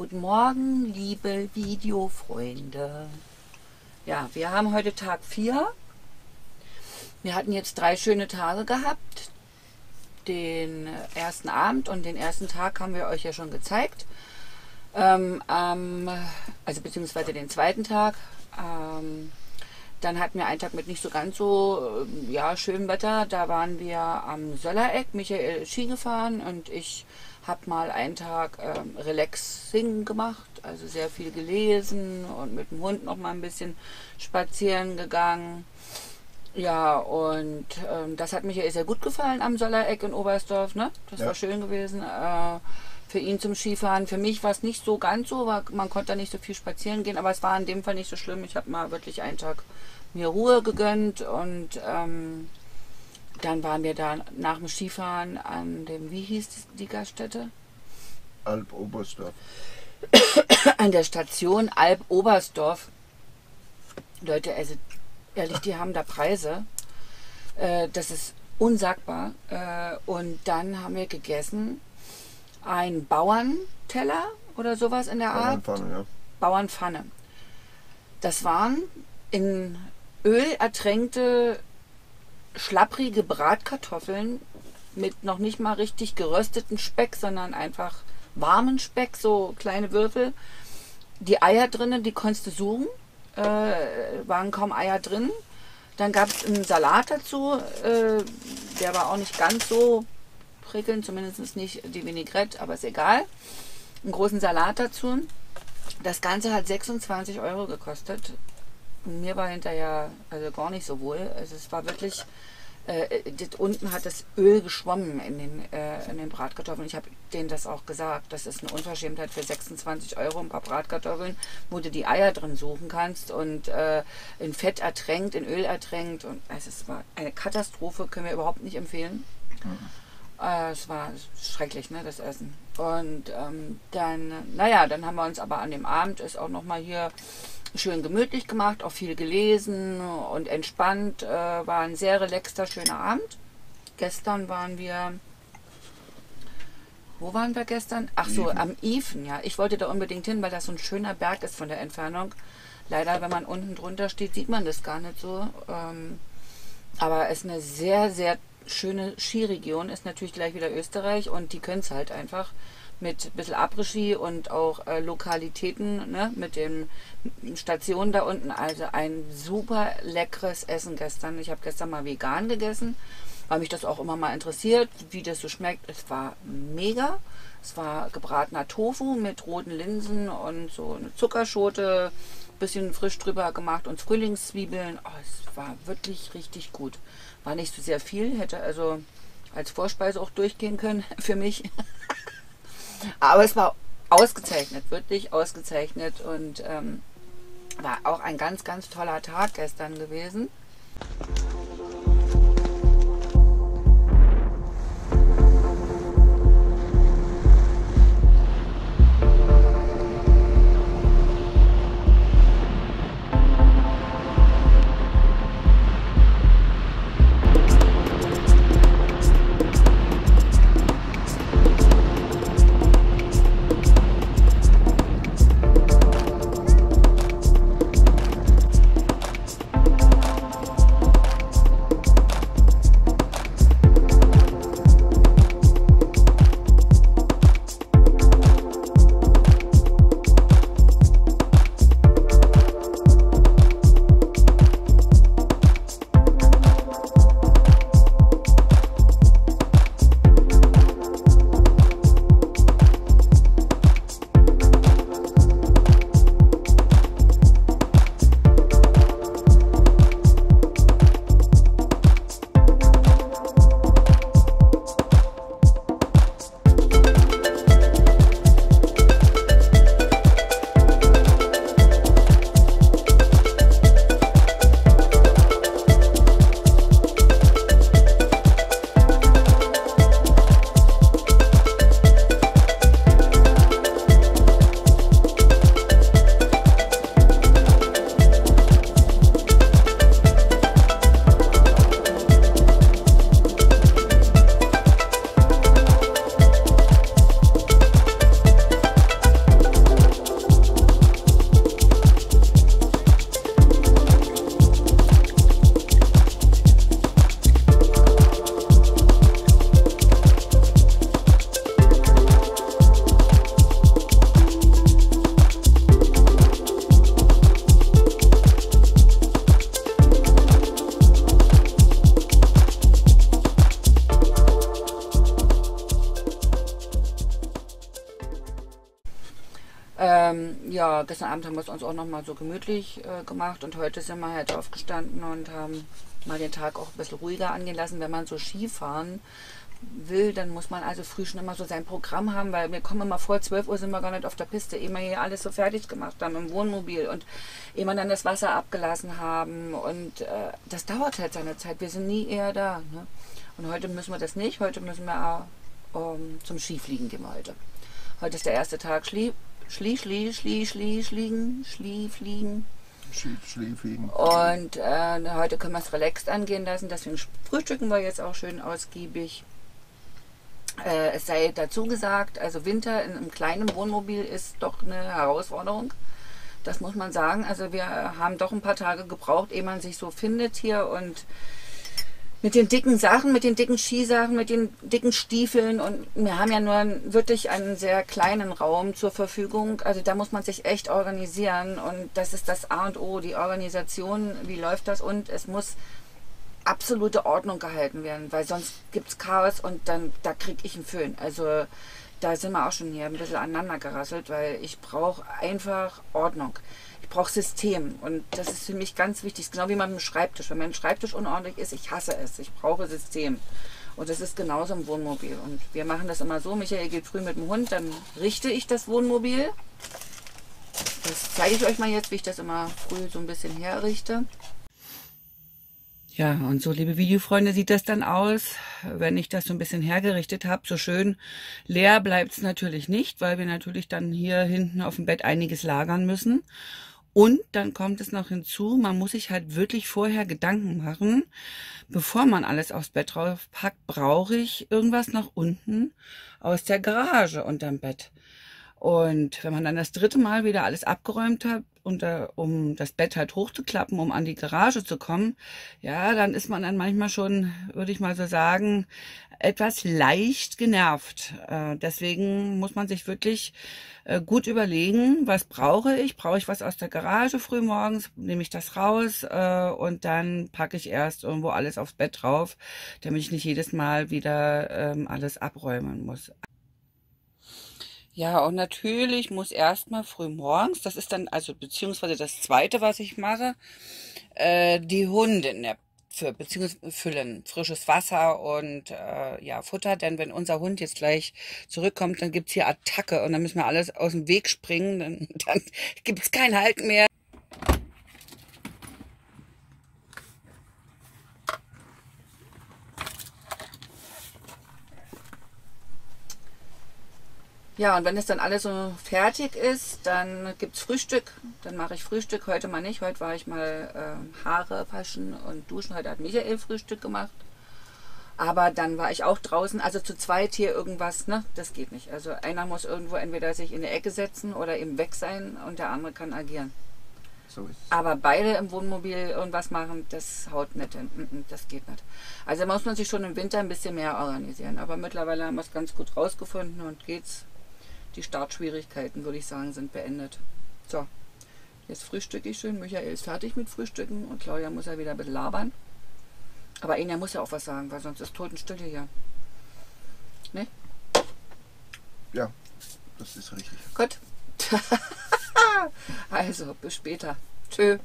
Guten Morgen, liebe Videofreunde. Ja, wir haben heute Tag 4. Wir hatten jetzt 3 schöne Tage gehabt. Den ersten Abend und den ersten Tag haben wir euch ja schon gezeigt. Also beziehungsweise den zweiten Tag. Dann hatten wir einen Tag mit nicht so ganz so schönem Wetter. Da waren wir am Söllereck, Michael ist Ski gefahren und ich habe mal einen Tag Relaxing gemacht, also sehr viel gelesen und mit dem Hund noch mal ein bisschen spazieren gegangen. Ja, und das hat Michael sehr gut gefallen am Söllereck in Oberstdorf, ne? Das war schön gewesen. Für ihn zum Skifahren. Für mich war es nicht so ganz so, man konnte da nicht so viel spazieren gehen, aber es war in dem Fall nicht so schlimm. Ich habe mal wirklich einen Tag mir Ruhe gegönnt und dann waren wir da nach dem Skifahren an dem, wie hieß die Gaststätte? Alp-Oberstdorf. An der Station Alp-Oberstdorf. Leute, also ehrlich, die haben da Preise. Das ist unsagbar. Und dann haben wir gegessen. Ein Bauernteller oder sowas in der Art. Bauernpfanne, ja. Bauernpfanne. Das waren in Öl ertränkte, schlapprige Bratkartoffeln mit noch nicht mal richtig gerösteten Speck, sondern einfach warmen Speck, so kleine Würfel. Die Eier drinnen, die konntest du suchen, waren kaum Eier drin. Dann gab es einen Salat dazu, der war auch nicht ganz so prickelnd, zumindest nicht die Vinaigrette, aber ist egal. Einen großen Salat dazu. Das Ganze hat 26 € gekostet. Mir war hinterher also gar nicht so wohl. Also es war wirklich, unten hat das Öl geschwommen in den Bratkartoffeln. Ich habe denen das auch gesagt. Das ist eine Unverschämtheit für 26 € ein paar Bratkartoffeln, wo du die Eier drin suchen kannst und in Fett ertränkt, in Öl ertränkt. Und also es war eine Katastrophe, können wir überhaupt nicht empfehlen. Mhm. Es war schrecklich, ne, das Essen. Und dann haben wir uns aber an dem Abend auch nochmal hier schön gemütlich gemacht, auch viel gelesen und entspannt. War ein sehr relaxter, schöner Abend. Gestern waren wir, wo waren wir gestern? Ach so, am Ifen, ja. Ich wollte da unbedingt hin, weil das so ein schöner Berg ist von der Entfernung. Leider, wenn man unten drunter steht, sieht man das gar nicht so. Aber es ist eine sehr, sehr schöne Skiregion, ist natürlich gleich wieder Österreich und die können es halt einfach. Mit ein bisschen Après-Ski und auch Lokalitäten, ne, mit den Stationen da unten. Also ein super leckeres Essen gestern. Ich habe gestern mal vegan gegessen, weil mich das auch immer mal interessiert, wie das so schmeckt. Es war mega. Es war gebratener Tofu mit roten Linsen und so eine Zuckerschote, bisschen frisch drüber gemacht und Frühlingszwiebeln. Oh, es war wirklich richtig gut. War nicht so sehr viel, hätte also als Vorspeise auch durchgehen können für mich. Aber es war ausgezeichnet, wirklich ausgezeichnet und war auch ein ganz, ganz toller Tag gestern gewesen. ja, gestern Abend haben wir es uns auch nochmal so gemütlich gemacht und heute sind wir halt aufgestanden und haben mal den Tag auch ein bisschen ruhiger angehen lassen. Wenn man so Skifahren will, dann muss man also früh schon immer so sein Programm haben, weil wir kommen immer vor 12 Uhr sind wir gar nicht auf der Piste, ehe wir hier alles so fertig gemacht haben im Wohnmobil und ehe wir dann das Wasser abgelassen haben und das dauert halt seine Zeit, wir sind nie eher da, ne? Und heute müssen wir das nicht, heute müssen wir zum Skifliegen gehen wir heute. Heute ist der erste Tag Skifliegen. Und heute können wir es relaxed angehen lassen, deswegen frühstücken wir jetzt auch schön ausgiebig. Es sei dazu gesagt, also Winter in einem kleinen Wohnmobil ist doch eine Herausforderung. Das muss man sagen. Also wir haben doch ein paar Tage gebraucht, ehe man sich so findet hier und mit den dicken Sachen, mit den dicken Skisachen, mit den dicken Stiefeln und wir haben ja nur wirklich einen sehr kleinen Raum zur Verfügung. Also da muss man sich echt organisieren und das ist das A und O, die Organisation, wie läuft das und es muss absolute Ordnung gehalten werden, weil sonst gibt es Chaos und dann da kriege ich einen Föhn. Also da sind wir auch schon hier ein bisschen aneinander gerasselt, weil ich brauche einfach Ordnung. Ich brauche System und das ist für mich ganz wichtig, genau wie man mit dem Schreibtisch. Wenn mein Schreibtisch unordentlich ist, ich hasse es, ich brauche System und das ist genauso im Wohnmobil und wir machen das immer so, Michael geht früh mit dem Hund, dann richte ich das Wohnmobil, das zeige ich euch mal jetzt, wie ich das immer früh so ein bisschen herrichte. Ja, und so, liebe Videofreunde, sieht das dann aus, wenn ich das so ein bisschen hergerichtet habe. So schön leer bleibt es natürlich nicht, weil wir natürlich dann hier hinten auf dem Bett einiges lagern müssen. Und dann kommt es noch hinzu, man muss sich halt wirklich vorher Gedanken machen, bevor man alles aufs Bett draufpackt, brauche ich irgendwas nach unten aus der Garage unterm Bett. Und wenn man dann das dritte Mal wieder alles abgeräumt hat, um das Bett halt hochzuklappen, um an die Garage zu kommen, ja, dann ist man dann manchmal schon, würde ich mal so sagen, etwas leicht genervt. Deswegen muss man sich wirklich gut überlegen, was brauche ich? Brauche ich was aus der Garage früh morgens? Nehme ich das raus und dann packe ich erst irgendwo alles aufs Bett drauf, damit ich nicht jedes Mal wieder alles abräumen muss. Ja, und natürlich muss erstmal früh morgens, das ist dann, also beziehungsweise das zweite, was ich mache, die Hunde füllen, frisches Wasser und ja, Futter, denn wenn unser Hund jetzt gleich zurückkommt, dann gibt's hier Attacke und dann müssen wir alles aus dem Weg springen, dann gibt's keinen Halt mehr. Ja, und wenn es dann alles so fertig ist, dann gibt's Frühstück. Dann mache ich Frühstück. Heute mal nicht. Heute war ich mal Haare waschen und duschen. Heute hat Michael Frühstück gemacht. Aber dann war ich auch draußen. Also zu zweit hier irgendwas, ne? Das geht nicht. Also einer muss irgendwo entweder sich in die Ecke setzen oder eben weg sein und der andere kann agieren. So ist es. Aber beide im Wohnmobil irgendwas machen, das haut nicht hin. Das geht nicht. Also muss man sich schon im Winter ein bisschen mehr organisieren. Aber mittlerweile haben wir es ganz gut rausgefunden und geht's. Die Startschwierigkeiten, würde ich sagen, sind beendet. So, jetzt frühstücke ich schön. Michael ist fertig mit Frühstücken und Claudia muss ja wieder ein bisschen labern. Aber Enya muss ja auch was sagen, weil sonst ist Totenstille hier. Ne? Ja, das ist richtig. Gut. Also, bis später. Tschö.